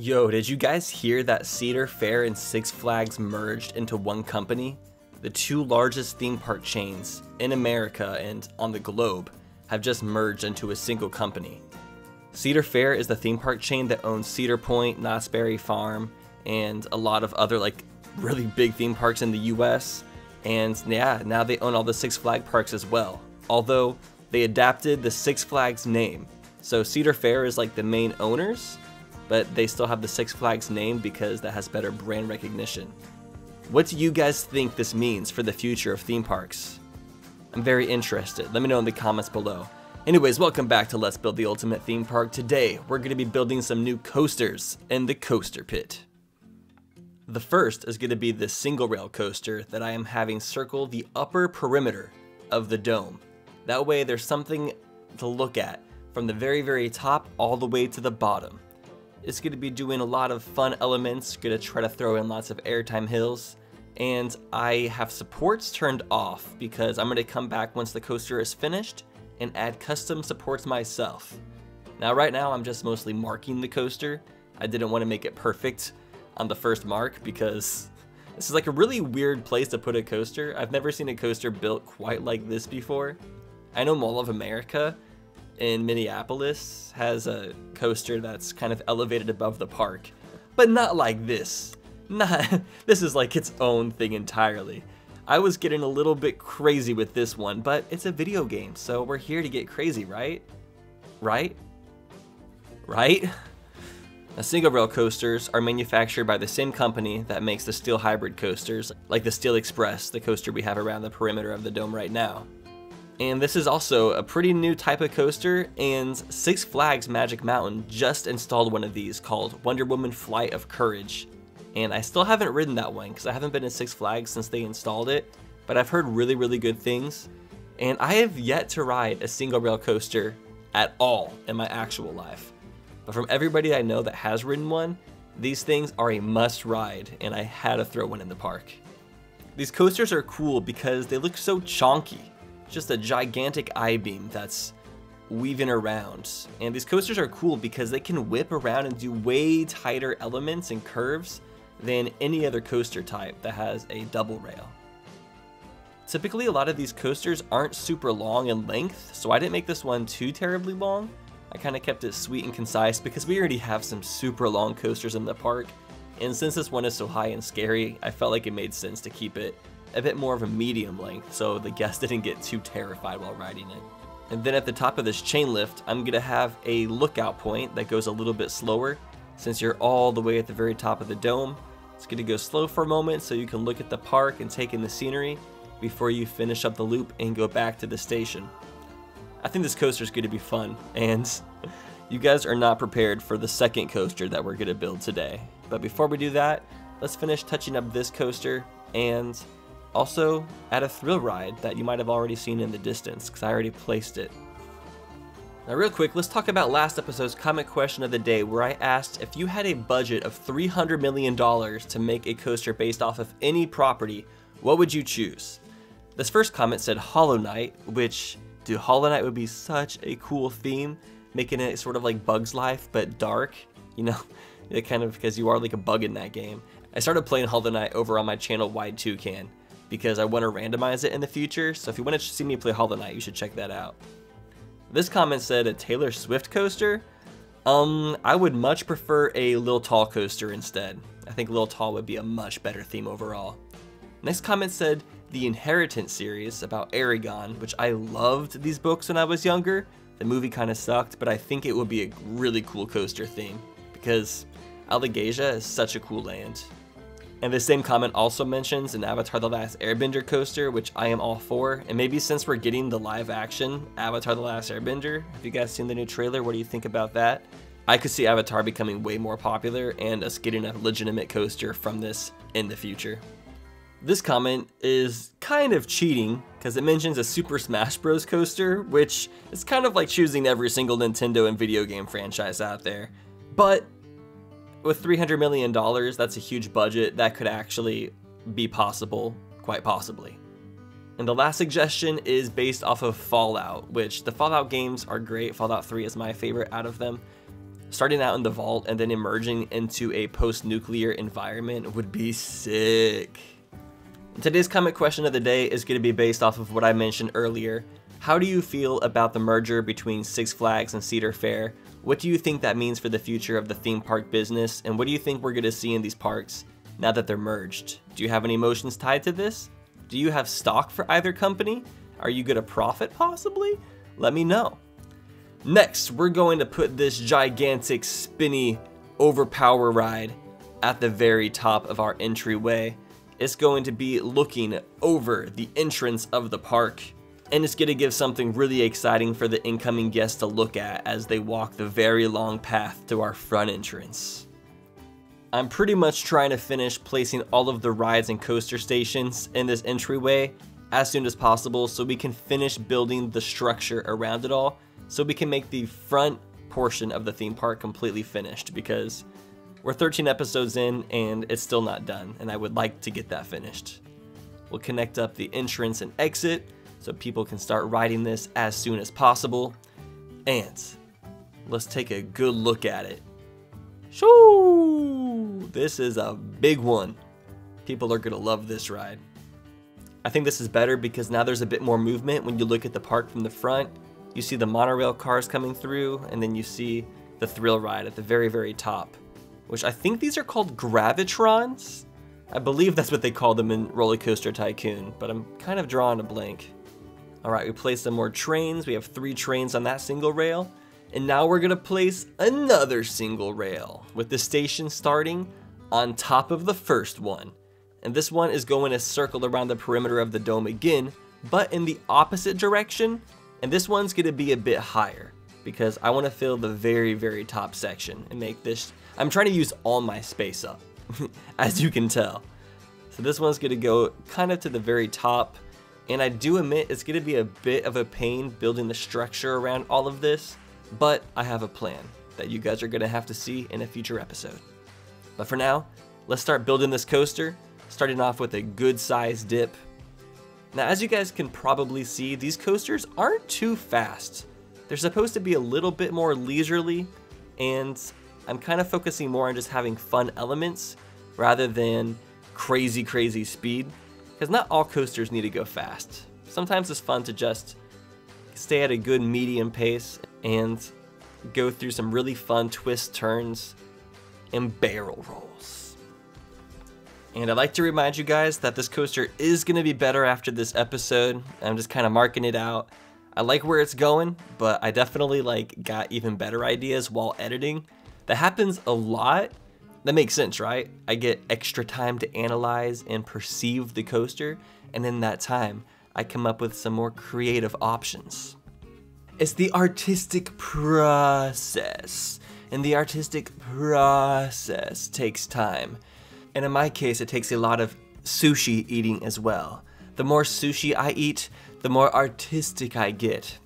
Yo, did you guys hear that Cedar Fair and Six Flags merged into one company? The two largest theme park chains in America and on the globe have just merged into a single company. Cedar Fair is the theme park chain that owns Cedar Point, Knott's Berry Farm, and a lot of other like really big theme parks in the US. And yeah, now they own all the Six Flags parks as well. Although they adapted the Six Flags name. So Cedar Fair is like the main owners, but they still have the Six Flags name because that has better brand recognition. What do you guys think this means for the future of theme parks? I'm very interested. Let me know in the comments below. Anyways, welcome back to Let's Build the Ultimate Theme Park. Today, we're going to be building some new coasters in the coaster pit. The first is going to be the single rail coaster that I am having circle the upper perimeter of the dome. That way there's something to look at from the very, very top all the way to the bottom. It's going to be doing a lot of fun elements, going to try to throw in lots of airtime hills, and I have supports turned off because I'm going to come back once the coaster is finished and add custom supports myself. Now right now I'm just mostly marking the coaster. I didn't want to make it perfect on the first mark because this is like a really weird place to put a coaster. I've never seen a coaster built quite like this before. I know Mall of America in Minneapolis has a coaster that's kind of elevated above the park, but not like this. This is like its own thing entirely. I was getting a little bit crazy with this one, but it's a video game, so we're here to get crazy, right? Right? Now, single rail coasters are manufactured by the same company that makes the steel hybrid coasters, like the Steel Express, the coaster we have around the perimeter of the dome right now. And this is also a pretty new type of coaster, and Six Flags Magic Mountain just installed one of these called Wonder Woman Flight of Courage. And I still haven't ridden that one because I haven't been in Six Flags since they installed it, but I've heard really, really good things. And I have yet to ride a single rail coaster at all in my actual life. But from everybody I know that has ridden one, these things are a must ride, and I had to throw one in the park. These coasters are cool because they look so chonky. Just a gigantic I-beam that's weaving around. And these coasters are cool because they can whip around and do way tighter elements and curves than any other coaster type that has a double rail. Typically, a lot of these coasters aren't super long in length, so I didn't make this one too terribly long. I kind of kept it sweet and concise because we already have some super long coasters in the park. And since this one is so high and scary, I felt like it made sense to keep it a bit more of a medium length so the guest didn't get too terrified while riding it. And then at the top of this chain lift, I'm gonna have a lookout point that goes a little bit slower. Since you're all the way at the very top of the dome, it's gonna go slow for a moment so you can look at the park and take in the scenery before you finish up the loop and go back to the station. I think this coaster is gonna be fun, and you guys are not prepared for the second coaster that we're gonna build today. But before we do that, let's finish touching up this coaster and also add a thrill ride that you might have already seen in the distance because I already placed it. Now real quick, let's talk about last episode's comment question of the day where I asked if you had a budget of $300 million to make a coaster based off of any property, what would you choose? This first comment said Hollow Knight, which dude, Hollow Knight would be such a cool theme, making it sort of like Bug's Life but dark, you know, it kind of because you are like a bug in that game. I started playing Hollow Knight over on my channel White Toucan, because I want to randomize it in the future, so if you want to see me play Hollow Knight, you should check that out. This comment said a Taylor Swift coaster? I would much prefer a Lil' Tall coaster instead. I think Lil' Tall would be a much better theme overall. Next comment said the Inheritance series about Aragon, which I loved these books when I was younger. The movie kind of sucked, but I think it would be a really cool coaster theme because Alagasia is such a cool land. And the same comment also mentions an Avatar The Last Airbender coaster, which I am all for. And maybe since we're getting the live action Avatar The Last Airbender, have you guys seen the new trailer? What do you think about that? I could see Avatar becoming way more popular and us getting a legitimate coaster from this in the future. This comment is kind of cheating because it mentions a Super Smash Bros. Coaster, which is kind of like choosing every single Nintendo and video game franchise out there. But with $300 million, that's a huge budget. That could actually be possible, quite possibly. And the last suggestion is based off of Fallout, which the Fallout games are great. Fallout 3 is my favorite out of them. starting out in the vault and then emerging into a post-nuclear environment would be sick. Today's comment question of the day is going to be based off of what I mentioned earlier. How do you feel about the merger between Six Flags and Cedar Fair? What do you think that means for the future of the theme park business? And what do you think we're going to see in these parks now that they're merged? Do you have any emotions tied to this? Do you have stock for either company? Are you going to profit possibly? Let me know. Next, we're going to put this gigantic, spinny, overpower ride at the very top of our entryway. It's going to be looking over the entrance of the park. And it's going to give something really exciting for the incoming guests to look at as they walk the very long path to our front entrance. I'm pretty much trying to finish placing all of the rides and coaster stations in this entryway as soon as possible so we can finish building the structure around it all, so we can make the front portion of the theme park completely finished, because we're 13 episodes in and it's still not done, and I would like to get that finished. We'll connect up the entrance and exit, so people can start riding this as soon as possible. And let's take a good look at it. Shoo! This is a big one. People are gonna love this ride. I think this is better because now there's a bit more movement when you look at the park from the front. You see the monorail cars coming through, and then you see the thrill ride at the very, very top, which I think these are called Gravitrons. I believe that's what they call them in Roller Coaster Tycoon, but I'm kind of drawing a blank. All right, we placed some more trains. We have 3 trains on that single rail. And now we're gonna place another single rail with the station starting on top of the first one. And this one is going to circle around the perimeter of the dome again, but in the opposite direction. And this one's gonna be a bit higher because I wanna fill the very, very top section and make this, I'm trying to use all my space up, as you can tell. So this one's gonna go kind of to the very top. And I do admit it's gonna be a bit of a pain building the structure around all of this, but I have a plan that you guys are gonna have to see in a future episode. But for now, let's start building this coaster, starting off with a good size dip. Now, as you guys can probably see, these coasters aren't too fast. They're supposed to be a little bit more leisurely, and I'm kind of focusing more on just having fun elements rather than crazy, crazy speed, because not all coasters need to go fast. Sometimes it's fun to just stay at a good medium pace and go through some really fun twists, turns, and barrel rolls. And I'd like to remind you guys that this coaster is going to be better after this episode. I'm just kind of marking it out. I like where it's going, but I definitely got even better ideas while editing. That happens a lot. That makes sense, right? I get extra time to analyze and perceive the coaster, and in that time, I come up with some more creative options. It's the artistic process, and the artistic process takes time. And in my case, it takes a lot of sushi eating as well. The more sushi I eat, the more artistic I get.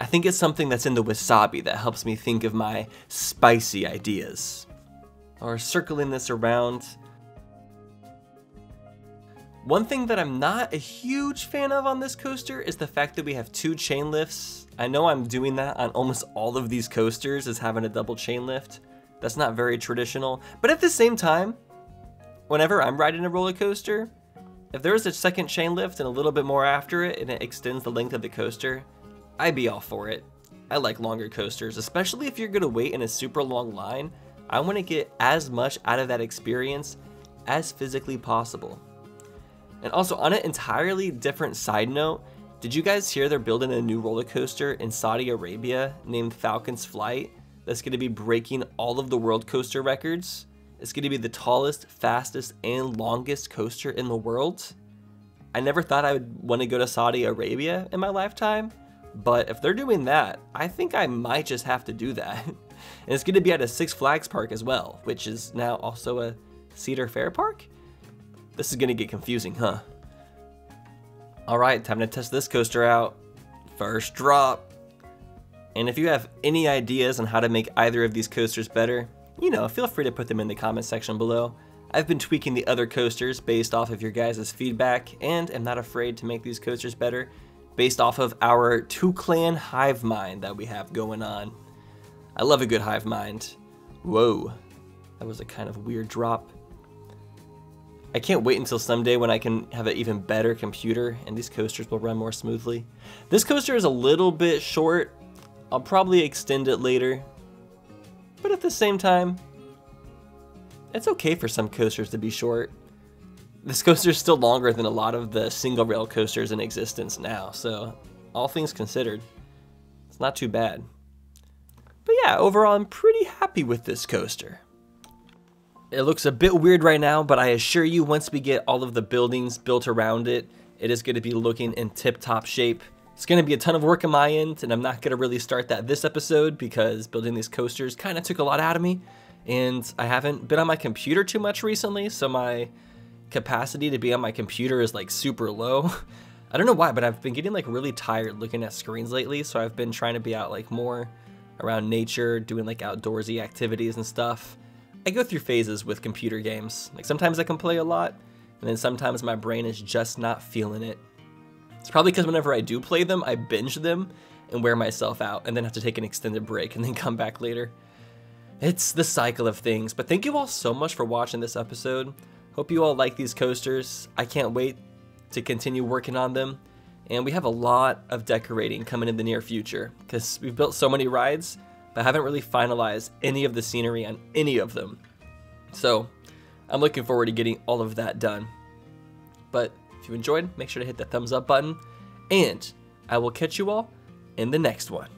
I think it's something that's in the wasabi that helps me think of my spicy ideas. Or circling this around. One thing that I'm not a huge fan of on this coaster is the fact that we have 2 chain lifts. I know I'm doing that on almost all of these coasters, is having a double chain lift. That's not very traditional, but at the same time, whenever I'm riding a roller coaster, if there was a second chain lift and a little bit more after it and it extends the length of the coaster, I'd be all for it. I like longer coasters, especially if you're gonna wait in a super long line. I wanna get as much out of that experience as physically possible. And also, on an entirely different side note, did you guys hear they're building a new roller coaster in Saudi Arabia named Falcon's Flight that's gonna be breaking all of the world coaster records? It's going to be the tallest, fastest, and longest coaster in the world. I never thought I would want to go to Saudi Arabia in my lifetime, but if they're doing that, I think I might just have to do that. And it's going to be at a Six Flags park as well, which is now also a Cedar Fair park? This is going to get confusing, huh? All right, time to test this coaster out. First drop. And if you have any ideas on how to make either of these coasters better, you know, feel free to put them in the comment section below. I've been tweaking the other coasters based off of your guys' feedback, and am not afraid to make these coasters better based off of our 2-clan hive mind that we have going on. I love a good hive mind. Whoa, that was a kind of weird drop. I can't wait until someday when I can have an even better computer and these coasters will run more smoothly. This coaster is a little bit short. I'll probably extend it later, but at the same time, it's okay for some coasters to be short. This coaster is still longer than a lot of the single rail coasters in existence now, so all things considered, it's not too bad. But yeah, overall I'm pretty happy with this coaster. It looks a bit weird right now, but I assure you once we get all of the buildings built around it, it is going to be looking in tip-top shape. It's going to be a ton of work on my end, and I'm not going to really start that this episode because building these coasters kind of took a lot out of me, and I haven't been on my computer too much recently, so my capacity to be on my computer is like super low. I don't know why, but I've been getting like really tired looking at screens lately, so I've been trying to be out like more around nature, doing like outdoorsy activities and stuff. I go through phases with computer games. Like sometimes I can play a lot, and then sometimes my brain is just not feeling it. It's probably because whenever I do play them, I binge them and wear myself out and then have to take an extended break and then come back later. It's the cycle of things, but thank you all so much for watching this episode. Hope you all like these coasters. I can't wait to continue working on them. And we have a lot of decorating coming in the near future because we've built so many rides, but I haven't really finalized any of the scenery on any of them. So I'm looking forward to getting all of that done. But if you enjoyed, make sure to hit the thumbs up button, and I will catch you all in the next one.